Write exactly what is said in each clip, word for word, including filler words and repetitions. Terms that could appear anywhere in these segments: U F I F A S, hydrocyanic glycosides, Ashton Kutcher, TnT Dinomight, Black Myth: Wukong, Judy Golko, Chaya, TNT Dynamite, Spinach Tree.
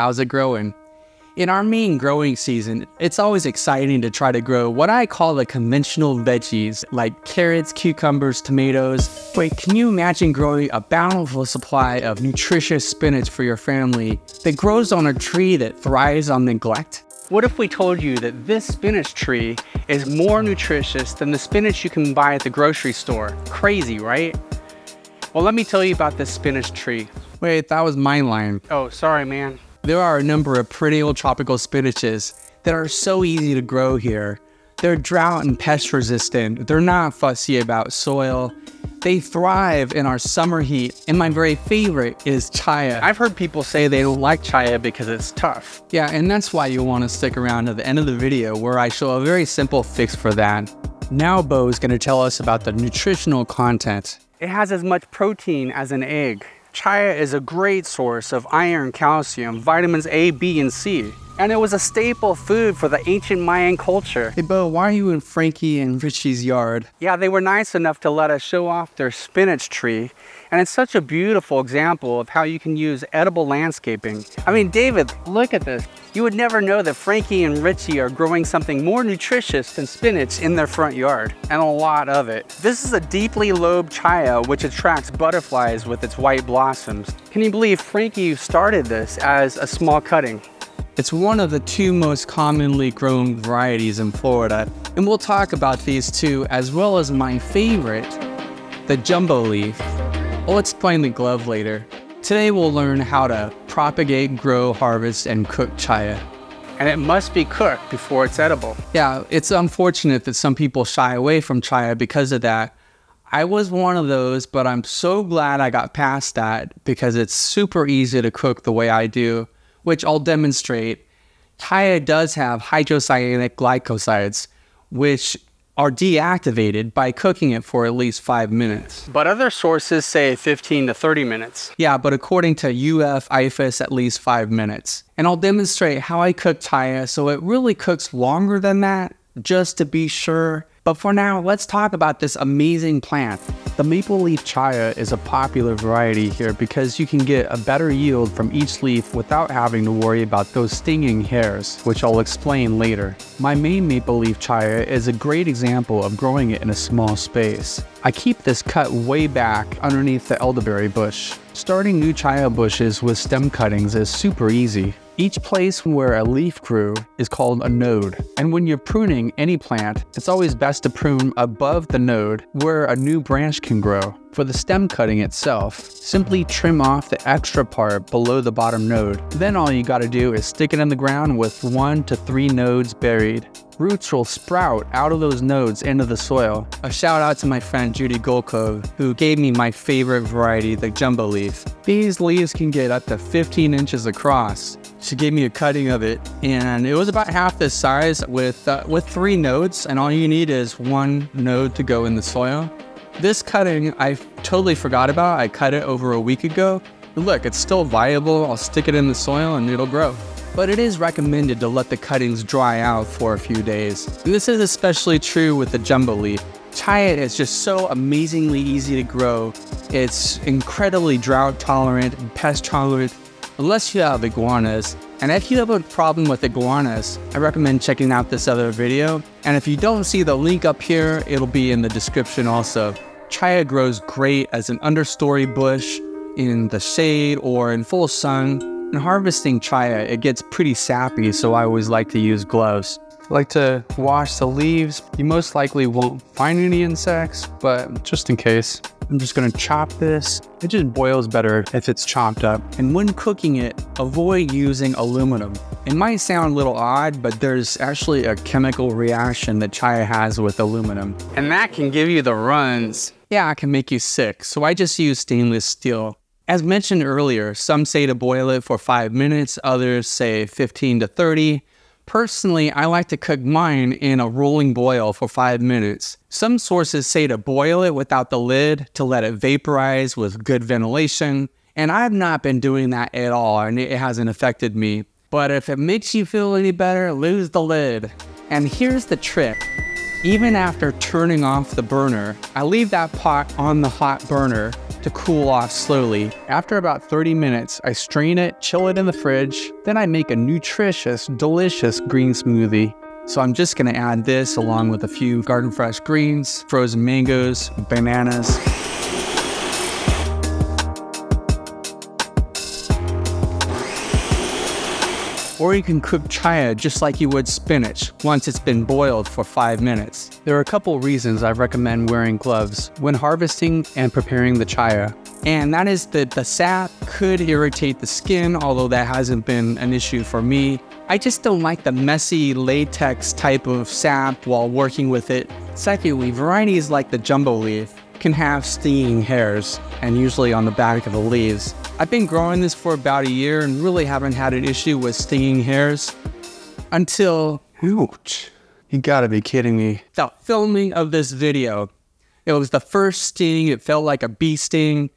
How's it growing? In our main growing season, it's always exciting to try to grow what I call the conventional veggies, like carrots, cucumbers, tomatoes. Wait, can you imagine growing a bountiful supply of nutritious spinach for your family that grows on a tree that thrives on neglect? What if we told you that this spinach tree is more nutritious than the spinach you can buy at the grocery store? Crazy, right? Well, let me tell you about this spinach tree. Wait, that was my line. Oh, sorry, man. There are a number of perennial tropical spinaches that are so easy to grow here. They're drought and pest resistant. They're not fussy about soil. They thrive in our summer heat. And my very favorite is Chaya. I've heard people say they don't like Chaya because it's tough. Yeah, and that's why you'll want to stick around to the end of the video where I show a very simple fix for that. Now Bo is going to tell us about the nutritional content. It has as much protein as an egg. Chaya is a great source of iron, calcium, vitamins A, B, and C. And it was a staple food for the ancient Mayan culture. Hey Bo, why are you in Frankie and Richie's yard? Yeah, they were nice enough to let us show off their spinach tree. And it's such a beautiful example of how you can use edible landscaping. I mean, David, look at this. You would never know that Frankie and Richie are growing something more nutritious than spinach in their front yard, and a lot of it. This is a deeply lobed Chaya, which attracts butterflies with its white blossoms. Can you believe Frankie started this as a small cutting? It's one of the two most commonly grown varieties in Florida, and we'll talk about these two as well as my favorite, the jumbo leaf. I'll explain the glove later. Today we'll learn how to propagate, grow, harvest, and cook Chaya. And it must be cooked before it's edible. Yeah, it's unfortunate that some people shy away from Chaya because of that. I was one of those, but I'm so glad I got past that because it's super easy to cook the way I do, which I'll demonstrate. Chaya does have hydrocyanic glycosides, which are deactivated by cooking it for at least five minutes. But other sources say fifteen to thirty minutes. Yeah, but according to U F I F A S, at least five minutes. And I'll demonstrate how I cook Chaya, so it really cooks longer than that, just to be sure. But for now, let's talk about this amazing plant. The maple leaf Chaya is a popular variety here because you can get a better yield from each leaf without having to worry about those stinging hairs, which I'll explain later. My main maple leaf Chaya is a great example of growing it in a small space. I keep this cut way back underneath the elderberry bush. Starting new Chaya bushes with stem cuttings is super easy. Each place where a leaf grew is called a node, and when you're pruning any plant, it's always best to prune above the node where a new branch can grow. For the stem cutting itself, simply trim off the extra part below the bottom node. Then all you gotta do is stick it in the ground with one to three nodes buried. Roots will sprout out of those nodes into the soil. A shout out to my friend Judy Golko, who gave me my favorite variety, the jumbo leaf. These leaves can get up to fifteen inches across. She gave me a cutting of it, and it was about half this size with, uh, with three nodes, and all you need is one node to go in the soil. This cutting I totally forgot about. I cut it over a week ago. Look, it's still viable. I'll stick it in the soil and it'll grow. But it is recommended to let the cuttings dry out for a few days. This is especially true with the jumbo leaf. Chaya is just so amazingly easy to grow. It's incredibly drought tolerant and pest tolerant, unless you have iguanas. And if you have a problem with iguanas, I recommend checking out this other video. And if you don't see the link up here, it'll be in the description also. Chaya grows great as an understory bush in the shade or in full sun. In harvesting Chaya, it gets pretty sappy, so I always like to use gloves. I like to wash the leaves. You most likely won't find any insects, but just in case, I'm just gonna chop this. It just boils better if it's chopped up. And when cooking it, avoid using aluminum. It might sound a little odd, but there's actually a chemical reaction that Chaya has with aluminum. And that can give you the runs. Yeah, it can make you sick, so I just use stainless steel. As mentioned earlier, some say to boil it for five minutes, others say fifteen to thirty. Personally, I like to cook mine in a rolling boil for five minutes. Some sources say to boil it without the lid to let it vaporize with good ventilation, and I've not been doing that at all, and it hasn't affected me. But if it makes you feel any better, lose the lid. And here's the trick. Even after turning off the burner, I leave that pot on the hot burner to cool off slowly. After about thirty minutes, I strain it, chill it in the fridge, then I make a nutritious, delicious green smoothie. So I'm just gonna add this along with a few garden fresh greens, frozen mangoes, bananas. Or you can cook chaya just like you would spinach once it's been boiled for five minutes. There are a couple reasons I recommend wearing gloves when harvesting and preparing the chaya. And that is that the sap could irritate the skin, although that hasn't been an issue for me. I just don't like the messy latex type of sap while working with it. Secondly, varieties like the jumbo leaf can have stinging hairs, and usually on the back of the leaves. I've been growing this for about a year and really haven't had an issue with stinging hairs until, ouch, you gotta be kidding me, the filming of this video. It was the first sting, it felt like a bee sting.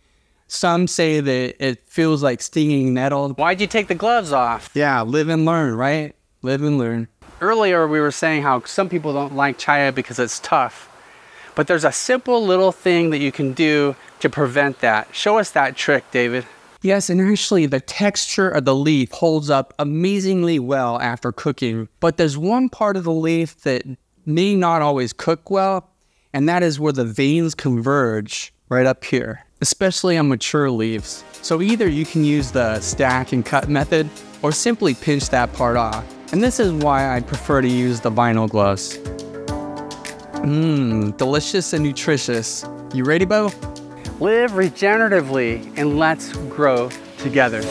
Some say that it feels like stinging nettle. Why'd you take the gloves off? Yeah, live and learn, right? Live and learn. Earlier we were saying how some people don't like chaya because it's tough. But there's a simple little thing that you can do to prevent that. Show us that trick, David. Yes, and actually the texture of the leaf holds up amazingly well after cooking. But there's one part of the leaf that may not always cook well, and that is where the veins converge right up here, especially on mature leaves. So either you can use the stack and cut method or simply pinch that part off. And this is why I prefer to use the vinyl gloves. Mmm, delicious and nutritious. You ready, Bo? Live regeneratively and let's grow together.